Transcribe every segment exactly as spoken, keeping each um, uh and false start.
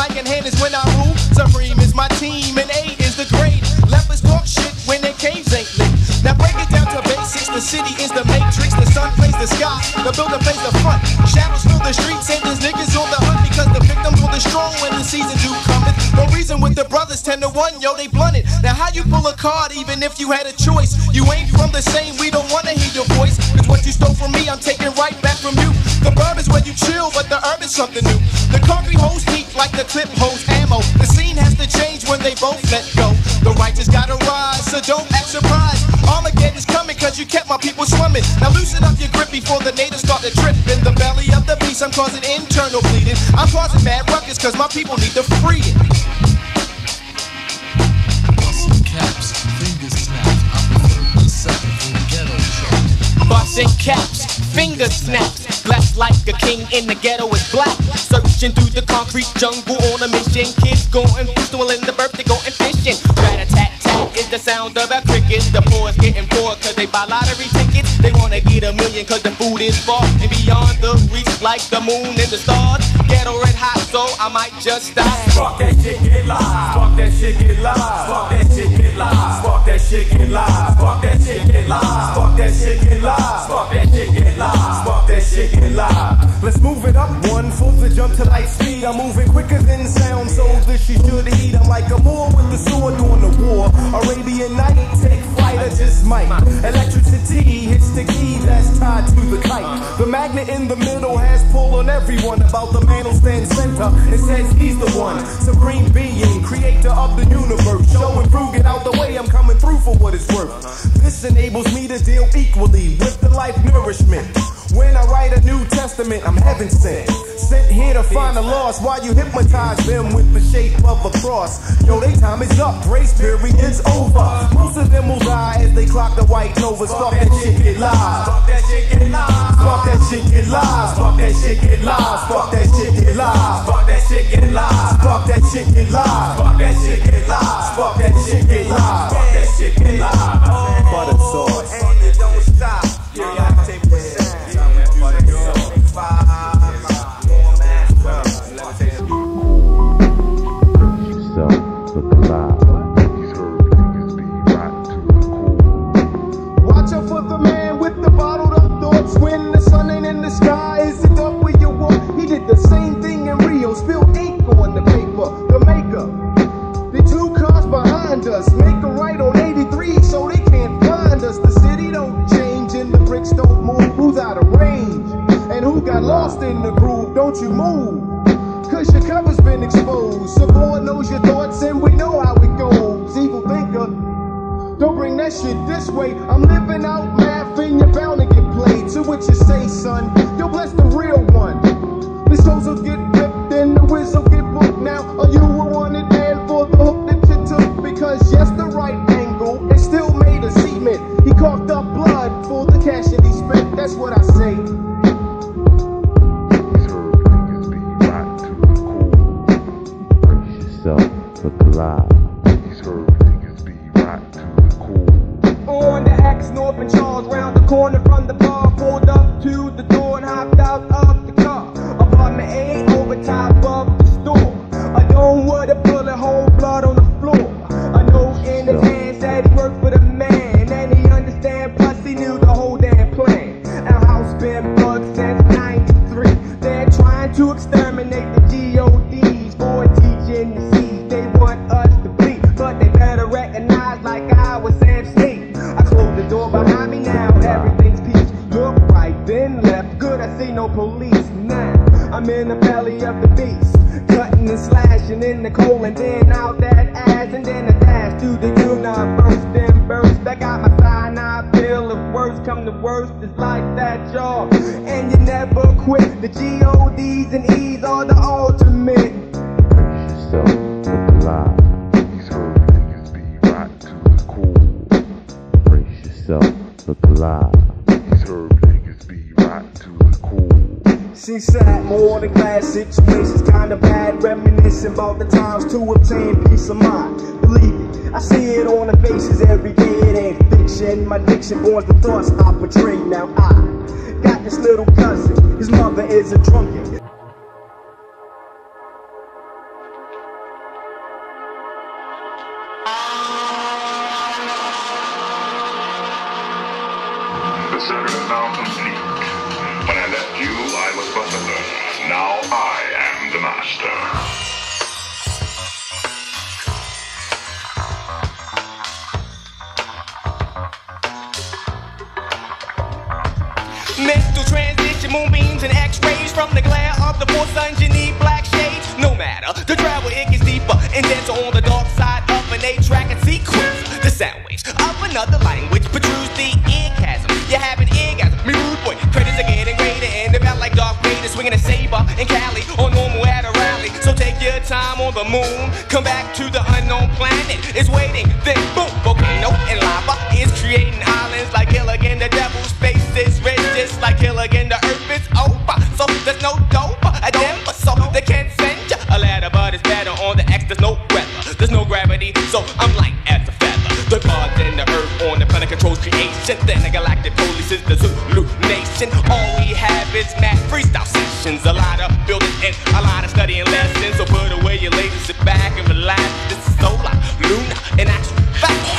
mic in hand is when I rule. Supreme is my team and A is the grade. Leopards talk shit when their caves ain't lit. Now break it down to basics. The city is the matrix. The sun plays the sky. The builder plays the front. Shadows fill the streets and there's niggas on the hunt because the victims will be strong when the season do cometh. No reason with the brothers ten to one, yo, they blunted. Now how you pull a card even if you had a choice? You ain't from the same, we don't wanna hear your voice. Cause what you stole from me, I'm taking right back from you. The burb is where you chill, but the herb is something new. The concrete holds heat like the clip holds ammo. The scene has to change when they both let go. The righteous gotta rise, so don't act surprised. Armageddon's coming cause you kept my people slumming. Now loosen up your grip before the natives start to trip. In the belly of the beast, I'm causing internal bleeding. I'm causing mad ruckus cause my people need to free it. Busting caps, fingers snapped. I'm the thirty-second from the ghetto truck. Busting caps, fingers snapped. Blessed like a king in the ghetto is black. Searching through the concrete jungle on a mission. Kids going foostal in the birth, they going fishing. Rat-a-tat-tat is the sound of our crickets. The poor's getting poor cause they buy lottery tickets. They wanna get a million cause the food is far and beyond the reach like the moon and the stars. Ghetto red hot, so I might just die. Fuck that shit, get live. Fuck that shit, get live. Fuck that shit, get live. Fuck that shit, get live. Fuck that shit, get live. Fuck that shit, get live. Fuck that shit, get live. Fuck that shit, get live. Let's move it up one, full to jump to light speed. I'm moving quicker than sound, so this she should eat. I'm like a moor with the sword during the war. Arabian night, take flight, I just might. Electricity hits the key that's tied to the kite. The magnet in the middle has pull on everyone. About the mantle stand center, it says he's the one. Supreme being, creator of the universe. Show and prove, get out the way, I'm coming through for what it's worth. This enables me to deal equally with the life nourishment. When I write a New Testament, I'm heaven sent. Sent here to find the lost while you hypnotize them with the shape of a cross. Yo, they time is up, race period's over. Most of them will die as they clock the white nova. Stop that shit, get live. Stop that shit, get live. Stop that shit, get live. Stop that shit, get live. Stop that shit, get live. Stop that shit, get live. Stop that shit, get live. Stop that shit, get live. Stop that shit, get live. Stop that shit, get live. Butter sauce. And it don't stop. Yeah, I take this. considered now complete. When I left you, I was but a learner. Now I am the master. Mental transition, moon beams and x-rays from the glare of the full sun, you need black shades. No matter the travel, it gets deeper and denser on the dark side of an eight-track and sequence. The sound waves of another language protrudes the ear chasm. You have an eargasm, me rude boy. Credits are getting greater and about like Darth Vader swinging a saber in Cali or normal at a rally. So take your time on the moon, come back to the unknown planet. It's waiting, then boom, volcano and lava is creating islands like Gilligan the Devil's face. It's red just like Gilligan, the earth is over. So there's no dope at them, so they can't send you a ladder, but it's better on the X. There's no weather, there's no gravity, so I'm light as a feather. The gods and the earth on the planet controls creation. Then the galactic police is the Zulu nation. All we have is mad freestyle sessions, a lot of building and a lot of studying lessons. So put away your laser, sit back and relax. This is solar, lunar, and actual fact.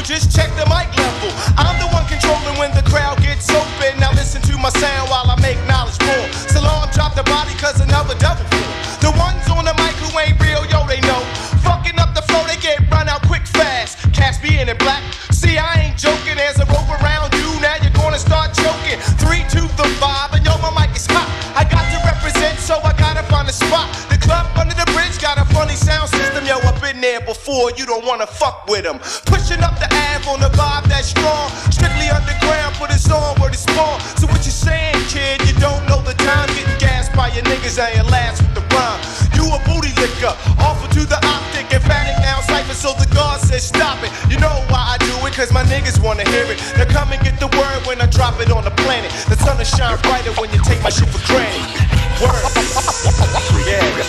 Just check the mic level. I'm the one controlling when the crowd gets open. Now listen to my sound while I make knowledge more. Salam drop the body cause another devil fool. The ones on the mic who ain't real, yo, they know. Fucking up the flow, they get run out quick fast. Cats being in black. See, I ain't joking. There's a rope around you, now you're gonna start choking. Three, two, the five, and yo, my mic is hot. I got to represent, so I gotta find a spot. The club under the bridge got a funny sound system. Yo, I've been there before, you don't wanna fuck with them. Pushing up the on the vibe that's strong, strictly underground, put it's on where it's born. So what you saying, kid? You don't know the time. Getting gassed by your niggas and your last with the rhyme. You a booty licker, offer to the optic, emphatic now cipher. So the guard says stop it. You know why I do it? Cause my niggas wanna hear it. Now come and get the word when I drop it on the planet. The sun will shine brighter when you take my shit for granted. Word. Yeah.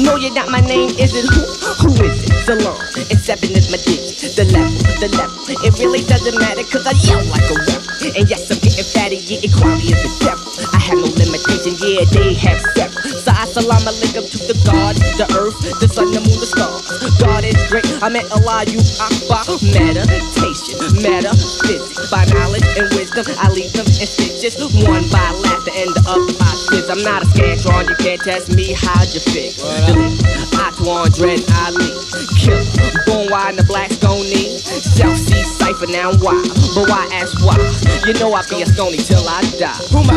No, you're not. My name isn't who, who is it? Salon, and seven is my dick. The left, the left, it really doesn't matter cause I yell like a rep. And yes, I'm getting fatty, yeah, equality is the step. I have no limitation, yeah, they have step. So I salam alaikum to the God, the earth, the sun, the moon, the stars. God is great, I met Allah, you Akbar. Meditation, matter, physics. By knowledge and wisdom, I leave them in stitches. One by laughter and the other by quiz. I'm not a scantron, you can't test me, how'd you fix? Atwan, Dread, Ali, Killer, Bonewine, the Black Stony, South Sea Cypher, now why? But why ask why? You know I be a Stony till I die. Who am I?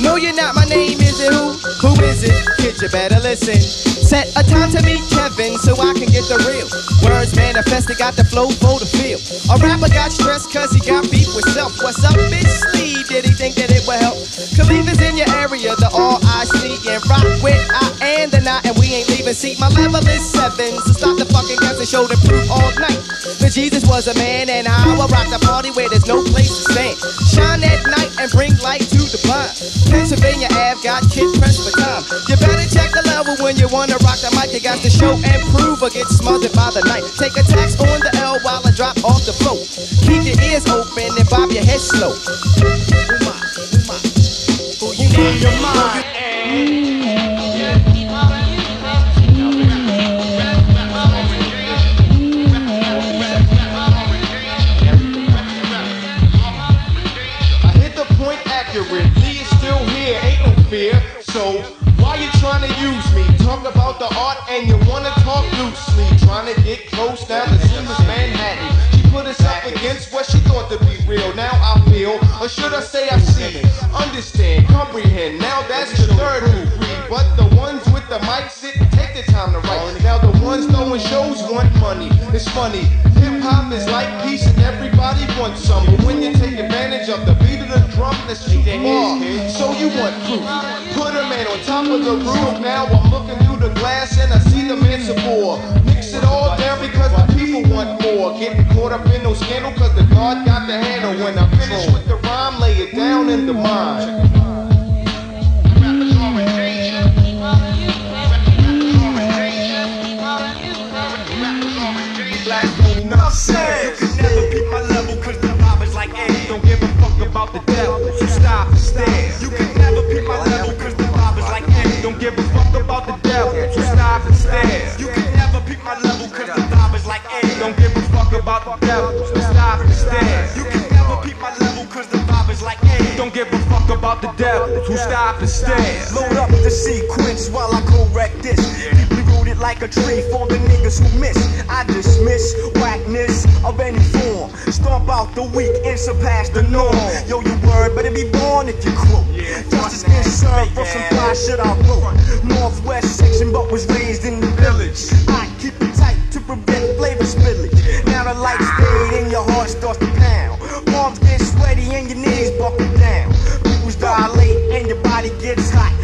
No, you're not, my name isn't who? Who is it? Kid, you better listen. Set a time to meet Kevin so I can get the real. Words manifested, got the flow for the feel. A rapper got stressed cause he got beef with self. What's up his sleeve? Did he think that it would help? Khalifa's in your area, the all I see. And rock with I and the not, and we ain't leaving. See, my level is seven, so stop the fucking guess and show the proof all night. That Jesus was a man and I will rock the party where there's no place to stand. Shine at night and bring light to the blind. Pennsylvania Ave got kid pressed for time. You better check the level when you wanna rock the mic. You got to show and prove or get smothered by the night. Take a tax on the L while I drop off the float. Keep your ears open and bob your head slow. Who am I? Who am I? Who you need your mind? I hit the point accurately, it's still here, ain't no fear. So why you trying to use me? Talk about the art and you wanna talk loosely. Trying to get close, down to Simmons, Manhattan. She put us up against what she thought to be real. Now I feel, or should I say I see, understand, comprehend. Now that's the third who read. But the ones with the mic sit and take the time to write. Now the ones throwing shows want money. It's funny, hip-hop is like peace and everybody wants some. But when you take advantage of the beat of the drum, that's too far. So you want proof. Put a man on top of the roof. Now I'm looking through the glass and I see the man support. Mix it all down because the people want more. Getting caught up in no scandal cause the God got the handle. When I finish with the rhyme, lay it down in the mind. Enough said, you can never beat my level cause the vibe is like air. the devil, so stop and stare. You can never be my level, cause the mob is like that. Don't give a fuck about the devil, so stop and stare. You can never be my level, cause the mob is like that. Don't give a fuck about the devil, so stop and stare. You can never be my level, cause the mob is like that. Don't give a fuck about the devil, so stop and stare. Load up the sequence while I correct this. Like a tree for the niggas who miss. I dismiss whackness of any form. Stomp out the weak and surpass the norm. Yo, your word better be born if you quote. Justice been served for some fly shit I wrote. Northwest section but was raised in the village. I keep it tight to prevent flavor spillage. Now the lights fade and your heart starts to pound. Palms get sweaty and your knees buckle down. People's dilate and your body gets hot.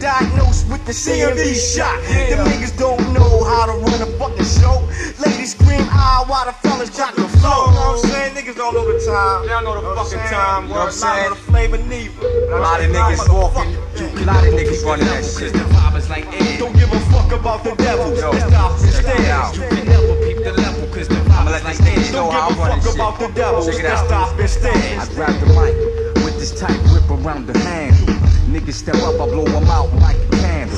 Diagnosed with the C N V shot. Yeah. Them niggas don't know how to run a fucking show. Ladies scream ah while the fellas got the flow. You know what I'm saying? Niggas don't know the time. They don't know the know fucking time. You know what I'm saying? Not know the flavor neither. A lot of niggas walking. A lot of niggas running that shit. The vibe is like air. Don't give a fuck about the devil. Yo, stop and stare. You can never peep the level cause the vibe is like air. Don't give a fuck about the devil. Just stop and stare. I grab the mic with this tight grip around the hand. Niggas step up, I blow them out like a candle.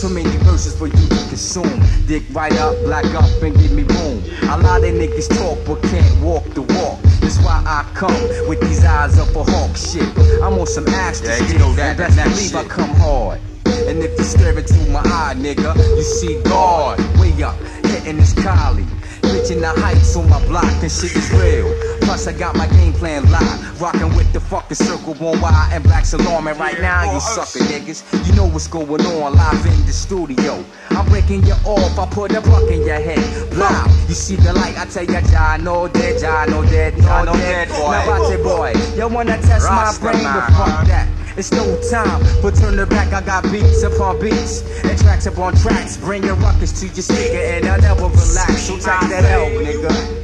Too many verses for you to consume. Dick right up, black up, and give me room. A lot of niggas talk but can't walk the walk. That's why I come with these eyes up a hawk shit. I'm on some astral shit, yeah, you know that, best that believe shit. I come hard. And if you stare into my eye, nigga, you see God. Way up, hitting this collie. Bitching the heights on my block, and shit is real. Plus I got my game plan live, rocking with the fucking circle on wire and Black's Alarm. And right now you sucker niggas, you know what's going on live in the studio. I'm breaking you off, I put a buck in your head. Blah, you see the light, I tell ya, John, no dead, John, no dead, John, no dead, boy. Now Bate boy, you wanna test Rasta my brain, but fuck that. It's no time for turning back, I got beats upon beats and tracks upon tracks. Bring your ruckus to your speaker and I'll never relax. So take that out, nigga.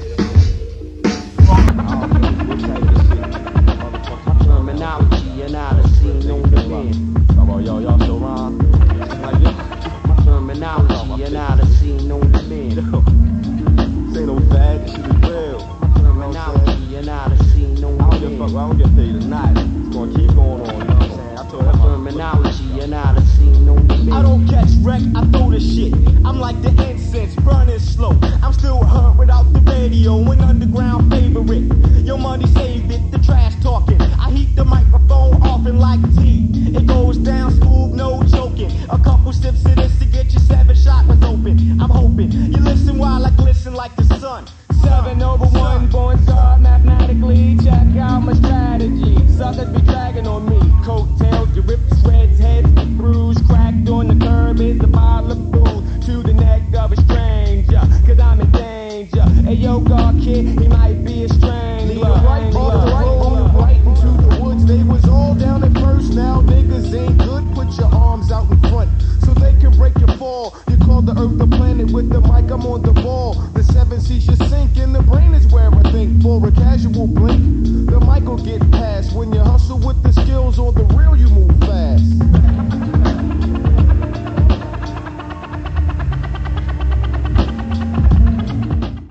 I throw the shit, I'm like the incense, burning slow. I'm still hurt without the radio, an underground favorite. Your money saved it, the trash talking. I heat the microphone often like tea. It goes down smooth, no joking. A couple sips of this to get your seven shot was open. I'm hoping you listen while I glisten like the sun. Seven over one, born star mathematically. Check out my strategy. Suckers be dragging on me. Coattails, you rip the shreds, heads be bruised, cracked on the curb is a bottle of food to the neck of a stranger. Cause I'm in danger. Hey yo, God kid, he might be a stranger. Lead a right, all the right, all the right into the woods. They was all down at first. Now niggas ain't good. Put your arms out in front so they can break your fall. You call the earth the planet with the mic. I'm on the ball. The seven seas you sink and the brain is where I think. For a casual blink, the mic will get past when you hustle with the skills or the real you move.